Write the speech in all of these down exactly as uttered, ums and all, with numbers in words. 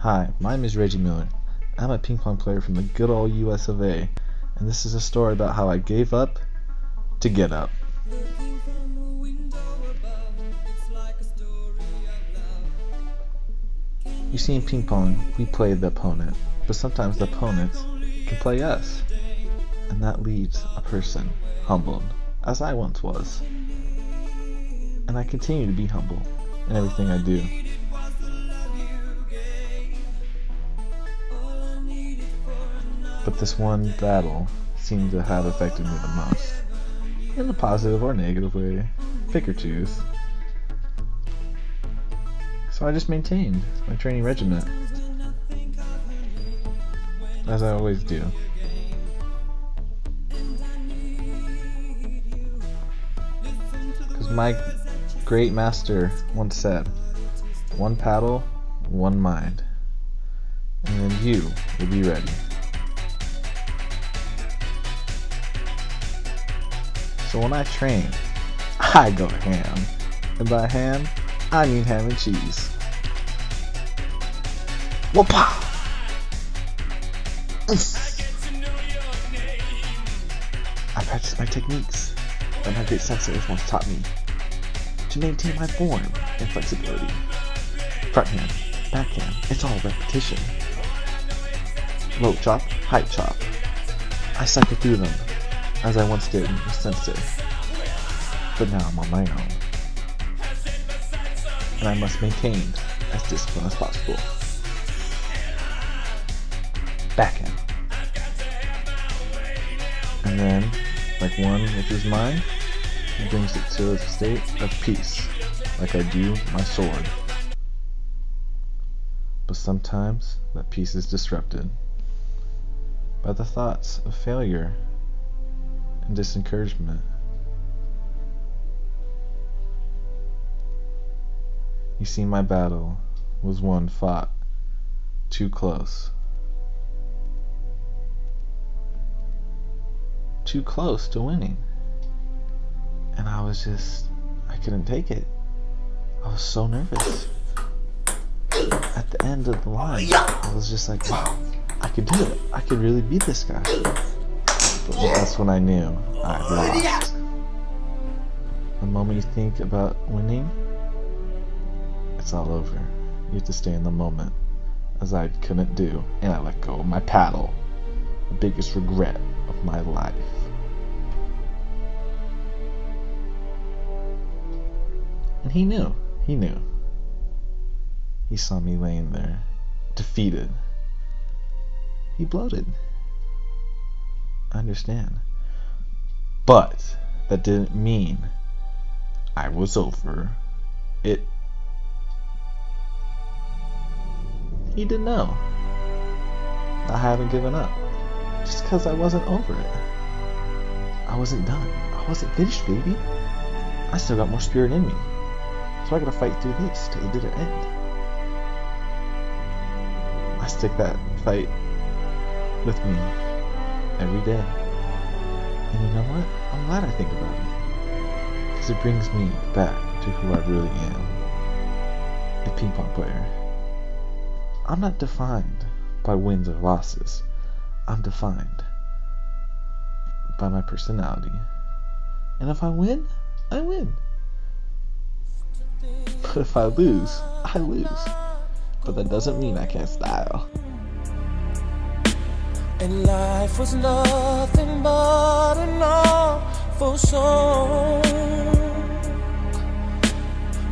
Hi, my name is Reggie Miller. I'm a ping pong player from the good old U S of A, and this is a story about how I gave up to get up. You see, in ping pong, we play the opponent, but sometimes the opponents can play us, and that leaves a person humbled, as I once was. And I continue to be humble in everything I do. But this one battle seemed to have affected me the most, in a positive or negative way, pick or choose. So I just maintained my training regimen, as I always do. Because my great master once said, one paddle, one mind, and then you will be ready. So when I train, I go ham. And by ham, I mean ham and cheese. Whoopah! I practice my techniques that my great sensei once taught me to maintain my form and flexibility. Front hand, back hand, it's all repetition. Low chop, high chop. I sucker through them, as I once did with Sensei, but now I'm on my own, and I must maintain as disciplined as possible. Backhand, and then, like one which is mine, he brings it to a state of peace, like I do my sword. But sometimes that peace is disrupted by the thoughts of failure and disencouragement. You see, my battle was one fought too close. Too close to winning. And I was just, I couldn't take it. I was so nervous. At the end of the line, I was just like, wow, I could do it. I could really beat this guy. But that's when I knew I lost. The moment you think about winning, it's all over. You have to stay in the moment, as I couldn't do, and I let go of my paddle. The biggest regret of my life. And he knew. He knew. He saw me laying there, defeated. He bloated. I understand, but that didn't mean I was over it. He didn't know I haven't given up just because I wasn't over it. I wasn't done. I wasn't finished, baby. I still got more spirit in me, so I gotta fight through this till the bitter end. I stick that fight with me every day. And you know what? I'm glad I think about it, because it brings me back to who I really am. The ping pong player. I'm not defined by wins or losses. I'm defined by my personality. And if I win, I win. But if I lose, I lose. But that doesn't mean I can't style. And life was nothing but an awful song,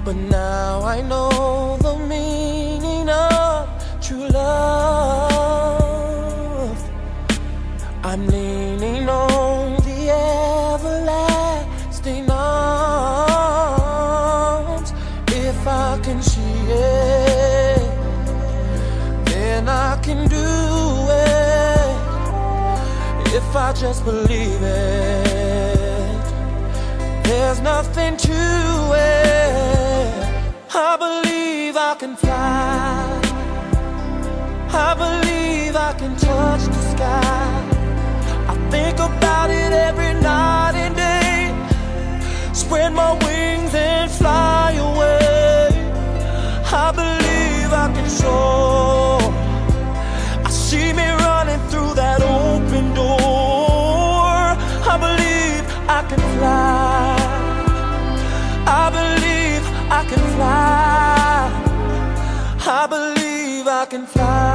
but now I know the meaning of true love. I'm leaning on the everlasting arms. If I can see it, then I can do it. If I just believe it, there's nothing to it. I believe I can fly. I believe I can touch the sky. I think about it every night and day. Spread my wings and fly away. I believe I can soar. I believe I can fly. I believe I can fly. I believe I can fly.